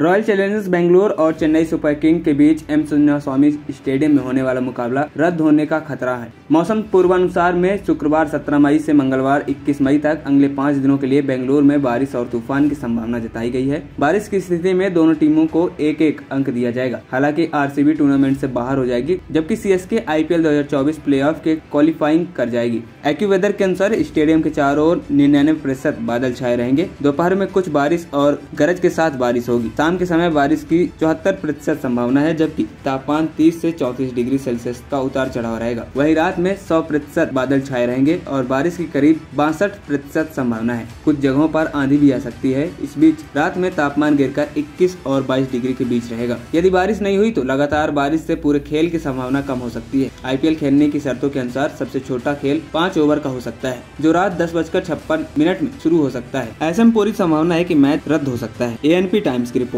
Royal Challengers Bangalore और Chennai super Kings के बीच M Chinnaswamy stadium में होने वाला मुकाबला रद्द होने का खतरा है। मौसम पूर्वानुसार में शुक्रवार 17 मई से मंगलवार 21 मई तक अगले 5 दिनों के लिए बेंगलोर में बारिश और तूफान की संभावना जताई गई है। बारिश की स्थिति में दोनों टीमों को एक एक अंक दिया जाएगा। हालांकि RCB टूर्नामेंट से बाहर हो जाएगी, जबकि CSK IPL 2024 प्लेऑफ के क्वालिफाइंग कर जाएगी। एक्वेदर के अनुसार स्टेडियम के चारों ओर 99% बादल छाए रहेंगे। दोपहर में कुछ बारिश और गरज के साथ बारिश होगी। शाम के समय बारिश की 74% संभावना है, जबकि तापमान 30 से 34 डिग्री सेल्सियस का उतार चढ़ाव रहेगा। वहीं रात में 100% बादल छाए रहेंगे और बारिश की करीब 62% संभावना है। कुछ जगहों पर आंधी भी आ सकती है। इस बीच रात में तापमान गिरकर 21 और 22 डिग्री के बीच रहेगा। यदि बारिश नहीं हुई तो लगातार बारिश से पूरे खेल की संभावना कम हो सकती है। IPL खेलने की शर्तों के अनुसार सबसे छोटा खेल 5 ओवर का हो सकता है, जो रात 10:56 में शुरू हो सकता है। ऐसी पूरी संभावना है कि मैच रद्द हो सकता है। ANP टाइम्स की रिपोर्ट।